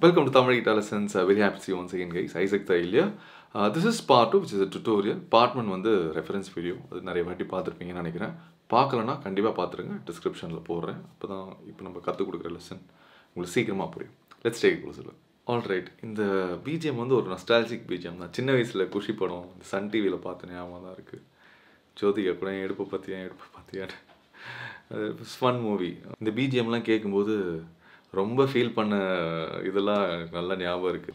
Welcome to Tamilikita Lessons. Very happy to see you once again, guys. Isaac Thailia. This is part 2, which is a tutorial. Part 1 is a reference video. If you want to see it, you can see it in the description. Now, we will do the lesson. Let's take a closer look. Alright, in the BGM is a nostalgic BGM. I was a kid, I was a Sun TV. It's a fun movie. In the BGM, I feel like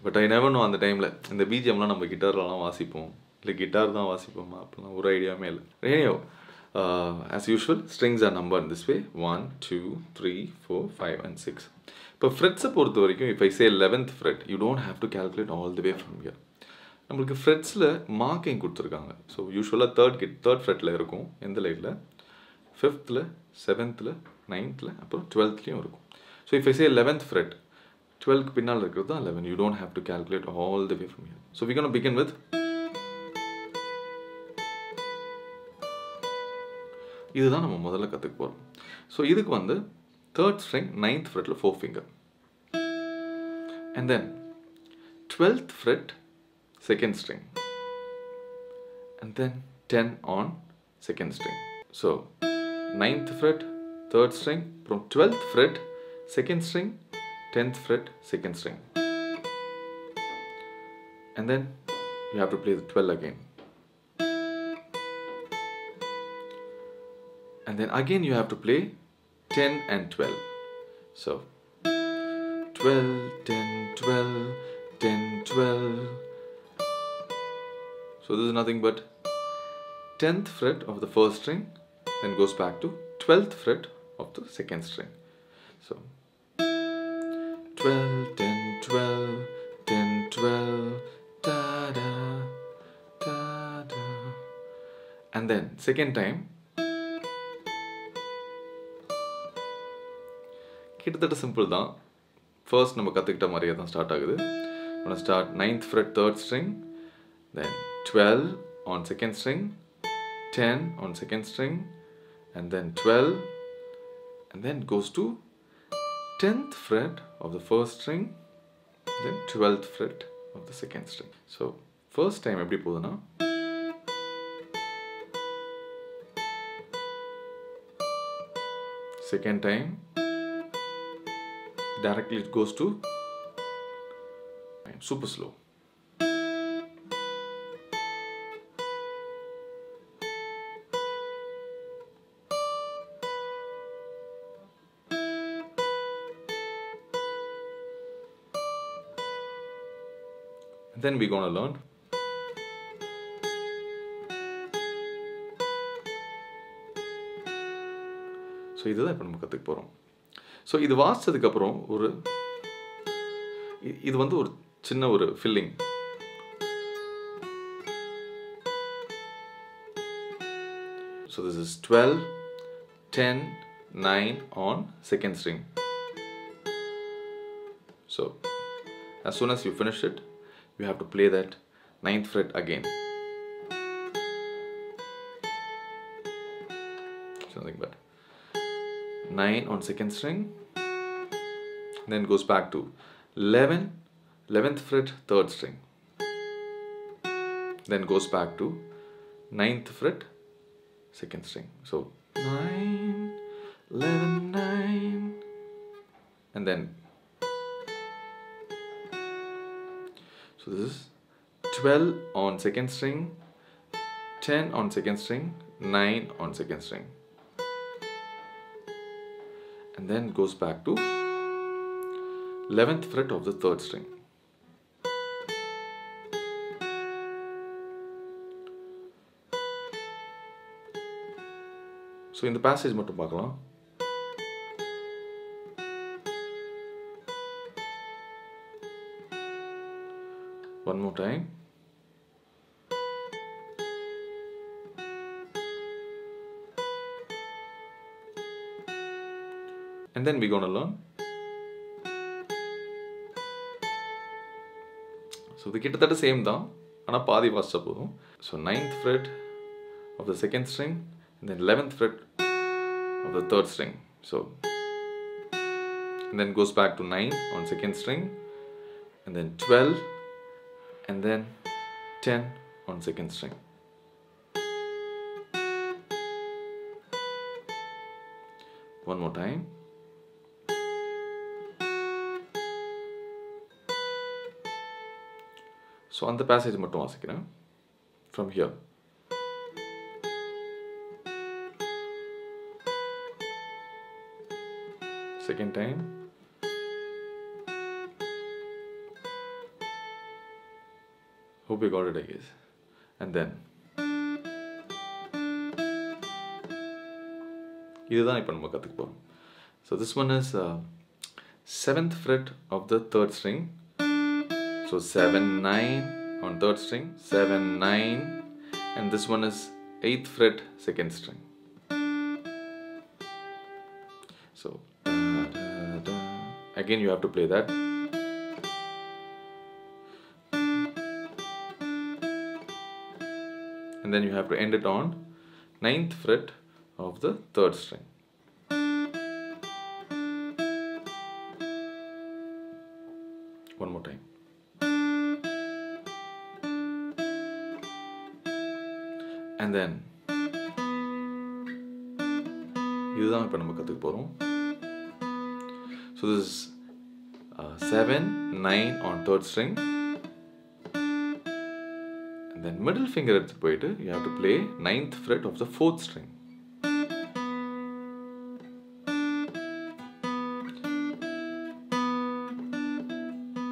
but I never know on the time. In the BGM, we have a guitar. Anyhow, as usual, strings are numbered this way 1, 2, 3, 4, 5, and 6. Frets, if I say 11th fret, you don't have to calculate all the way from here. We have frets marking. So, usually, 3rd fret in the light, 5th, 7th, 9th, and 12th. So if I say 11th fret, 12 pinnal irukku da 11. You don't have to calculate all the way from here. So we're going to begin with this. Is nama modala kathuk porom. So idhukku vandu 3rd string 9th fret la 4 finger. And then 12th fret 2nd string. And then 10 on 2nd string. So 9th fret 3rd string from 12th fret 2nd string, 10th fret, 2nd string. And then you have to play the 12 again. And then again you have to play 10 and 12. So 12, 10, 12, 10, 12. So this is nothing but 10th fret of the 1st string, then goes back to 12th fret of the 2nd string. So 12, 10, 12, 10, 12, da da, da da. And then second time, kittadatta simple da. First number kathikta mariya da start agudhu. I'm gonna start 9th fret 3rd string, then 12 on 2nd string, 10 on 2nd string, and then 12, and then goes to 10th fret of the 1st string, then 12th fret of the 2nd string. So first time every pula now. Second time directly it goes to super slow. Then we're gonna learn so this is what we're going to learn. So this is a filling. So this is 12, 10, 9 on 2nd string. So as soon as you finish it, you have to play that 9th fret again. Something bad. 9 on 2nd string, then goes back to 11th fret 3rd string, then goes back to 9th fret 2nd string. So 9, 11, 9, and then so this is 12 on 2nd string, 10 on 2nd string, 9 on 2nd string. And then goes back to 11th fret of the 3rd string. So in the passage mattum paakalam. One more time. And then we're gonna learn. So the kit that same da, ana paadi vasta podum. So 9th fret of the 2nd string and then 11th fret of the 3rd string. So and then goes back to 9 on 2nd string, and then 12 and then 10 on second string. One more time. So on the passage from here. Second time. Hope you got it, I guess. And then so this one is 7th fret of the 3rd string. So 7, 9 on 3rd string, 7, 9, and this one is 8th fret 2nd string. So again you have to play that. And then you have to end it on 9th fret of the 3rd string. One more time. And then so this is 7, 9 on 3rd string. And then middle finger at the pointer, you have to play 9th fret of the 4th string.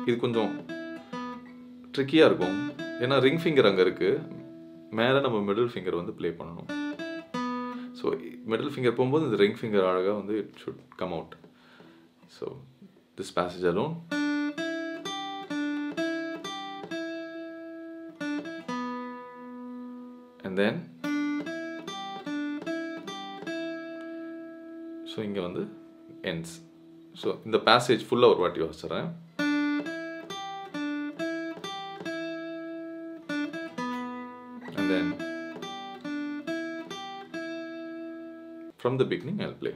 This is tricky because ring finger is the middle finger. So middle finger the ring finger, it should come out. So this passage alone. And then so here ends. So in the passage full over what you have. From the beginning, I'll play.